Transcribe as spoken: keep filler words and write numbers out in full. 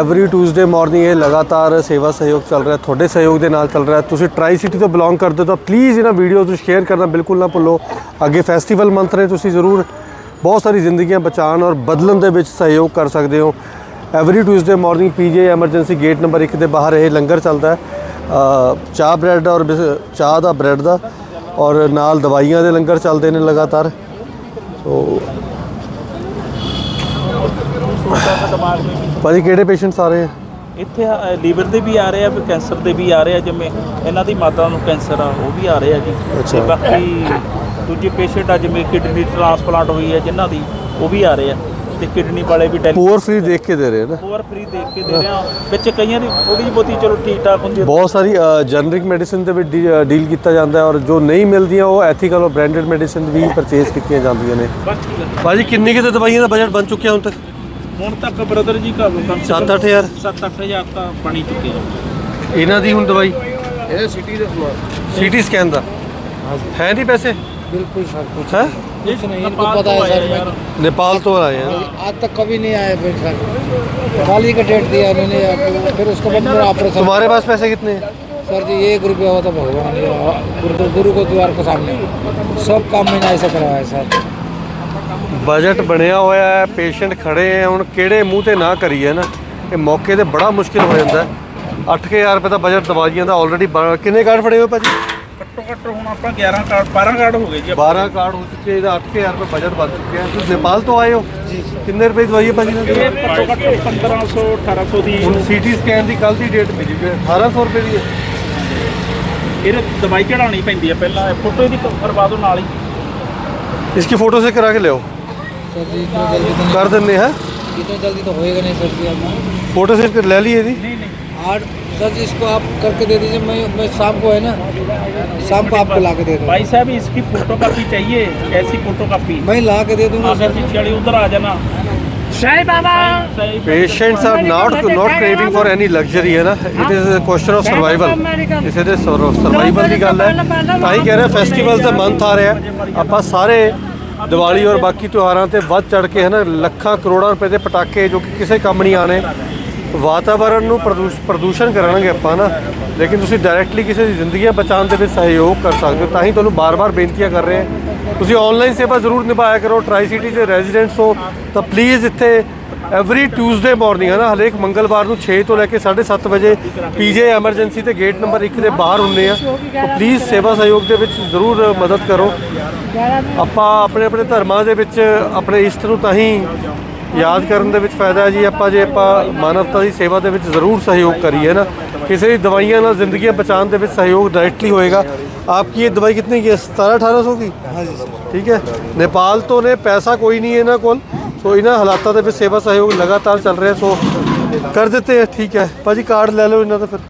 Every Tuesday morning ये लगातार सेवा सहयोग चल रहा है, थोड़े सहयोग के नाल चल रहा है। तुसी ट्राई सिटी तो बिलोंग करते हो तो प्लीज़ इन्होंने वीडियोज़ तो शेयर करना बिल्कुल ना भुलो। अगे फैसटिवल मंथ ने तुसी जरूर बहुत सारी जिंदगियां बचाण और बदलन दे विच सहयोग कर सकते हो। Every Tuesday morning P J emergency gate number एक के बाहर यह लंगर चलता है, चाह ब्रैड और चाह का ब्रैड का और नाल दवाइयां दे लंगर चलते हैं लगातार। तो ਭਾਜੀ ਕਿਹੜੇ ਪੇਸ਼ੈਂਟਸ ਆ ਰਹੇ ਆ ਇੱਥੇ? ਲੀਵਰ ਦੇ ਵੀ ਆ ਰਹੇ ਆ, ਕੈਂਸਰ ਦੇ ਵੀ ਆ ਰਹੇ ਆ, ਜਿਵੇਂ ਇਹਨਾਂ ਦੀ ਮਾਤਾ ਨੂੰ ਕੈਂਸਰ ਆ ਉਹ ਵੀ ਆ ਰਹੇ ਆ ਜੀ। ਬਾਕੀ ਦੂਜੇ ਪੇਸ਼ੈਂਟ ਆ ਜਿਵੇਂ ਕਿਡਨੀ ਟ੍ਰਾਂਸਪਲਾਂਟ ਹੋਈ ਹੈ ਜਿਨ੍ਹਾਂ ਦੀ, ਉਹ ਵੀ ਆ ਰਹੇ ਆ। ਤੇ ਕਿਡਨੀ ਵਾਲੇ ਵੀ ਪੂਰ ਫ੍ਰੀ ਦੇਖ ਕੇ ਦੇ ਰਹੇ ਨਾ, ਪੂਰ ਫ੍ਰੀ ਦੇਖ ਕੇ ਦੇ ਰਹੇ ਆ। ਵਿੱਚ ਕਈਆਂ ਦੀ ਥੋੜੀ ਬਹੁਤੀ ਚਲੋ ਠੀਕ ਠਾਕ ਹੁੰਦੀ, ਬਹੁਤ ਸਾਰੀ ਜਨਰਿਕ ਮੈਡੀਸਿਨ ਦੇ ਵਿੱਚ ਡੀਲ ਕੀਤਾ ਜਾਂਦਾ ਹੈ ਔਰ ਜੋ ਨਹੀਂ ਮਿਲਦੀਆਂ ਉਹ ਐਥੀਕਲ ਔਰ ਬ੍ਰਾਂਡਡ ਮੈਡੀਸਿਨ ਵੀ ਪਰਚੇਸ ਕੀਤੀਆਂ ਜਾਂਦੀਆਂ ਨੇ। ਭਾਜੀ ਕਿੰਨੀ ਕਿਤੇ ਦਵਾਈਆਂ ਦਾ ਬਜਟ ਬਣ ਚੁੱਕਿਆ ਹੁਣ ਤੱਕ? ਹੁਣ ਤੱਕ ਬ੍ਰਦਰ ਜੀ ਕਾ ਸੱਤ ਅੱਠ ਹਜ਼ਾਰ ਸੱਤ ਅੱਠ ਹਜ਼ਾਰ ਤਾਂ ਬਣੀ ਚੁੱਕੀ ਹੈ ਇਹਨਾਂ ਦੀ। ਹੁਣ ਦਵਾਈ ਇਹ ਸਿਟੀ ਦੇ ਸਿਟੀ ਸਕੈਨ ਦਾ ਹੈ ਨਹੀਂ ਪੈਸੇ ਬਿਲਕੁल ਸਰ ਕੁਛ ਹੈ ਕੁਛ ਨਹੀਂ। इनको पता है सर मैं नेपाल तो आया हूं, आज तक कभी नहीं आया भाई सर। खाली का डेट दिया इन्होंने, फिर उसके बाद मेरा ऑपरेशन। तुम्हारे पास पैसे कितने सर जी? एक रुपया होता भगवान गुरु गुरु को द्वार के सामने सब काम मैंने ऐसा करवाया सर। बजट बनया होया है, पेशेंट खड़े हैं, हुण किहड़े मूँह ते ना करिए ना, ये मौके ते बड़ा मुश्किल हो जाता है। अठ हज़ार रुपये का बजट दवाइयां दा ऑलरेडी। कितने कार्ड फड़े हो भाजी? घट्टो घट्ट हुण आपां ग्यारह कार्ड बारह कार्ड हो गए जी, बारह कार्ड हो चुके। अठ हज़ार रुपये बजट बन चुके हैं। नेपाल तो आए हो जी, कितने रुपये दवाई है भाजी? पंद्रह सौ अठारह सौ दी। हुण सी टी स्कैन की कल की डेट मिली है अठारह सौ रुपये की। ये दवाई चढ़ानी पैंदी है, पहला फोटो दी करवा दो नाल ही, इसकी फोटो से करा के लियो सर जी। इतना जल्दी तो कर देने हैं, इतना जल्दी तो होएगा नहीं सर जी। आप फोटो सेट कर ले लिए जी? नहीं नहीं आठ सर जी, इसको आप करके दे दीजिए। मैं मैं शाम को है ना, शाम को आपको ला के दे दूँ भाई साहब। इसकी फोटो कापी चाहिए, कैसी फोटो कापी? मैं ला के दे दूँगा सर जी, चलिए उधर आ जाना। जय बाबा। Patients are not not craving for any luxury है ना, it is question of survival. इसे तो सर्वाइवल की गल है, तां ही कह रहे फैसटिवल का मंथ आ रहा है। आप सारे दिवाली और बाकी त्यौहारों से वध चढ़ के है ना लखा करोड़ों रुपए के पटाके जो कि किसी काम नहीं आने, वातावरण में प्रदूष प्रदूषण कराएंगे आप ना। लेकिन तुसी डायरैक्टली किसी की जिंदगी बचाने में सहयोग कर सकते हो, तां ही तुहानू बार बार बेनतियां कर रहे हैं। तुसी ऑनलाइन सेवा जरूर निभाया करो। ट्राई सिटी के रेजिडेंट्स हो तो प्लीज़ इत्थे एवरी ट्यूसडे मॉर्निंग है ना, हरेक मंगलवार को छे तो लैके साढ़े सत्त बजे पी जे एमरजेंसी के गेट नंबर एक के बाहर होंगे। तो प्लीज़ सेवा सहयोग के जरूर मदद करो। आप अपने अपने धर्मां दे विच अपने इष्ट नूं तां ही याद करन दे विच फायदा है जी। आप जे आप मानवता की सेवा दे विच जरूर सहयोग करिए ना, किसी भी दवाइयां नाल जिंदगी बचाने दे विच सहयोग डायरेक्टली होएगा। आपकी ये दवाई कितनी की है? सतारह अठारह सौ की? ठीक है। नेपाल तो ने पैसा कोई नहीं है ना कोल, तो इन्ह हालातों के फिर सेवा सहयोग लगातार चल रहे हैं, सो कर देते हैं। ठीक है भाजी कार्ड ले लो इन्हों का फिर।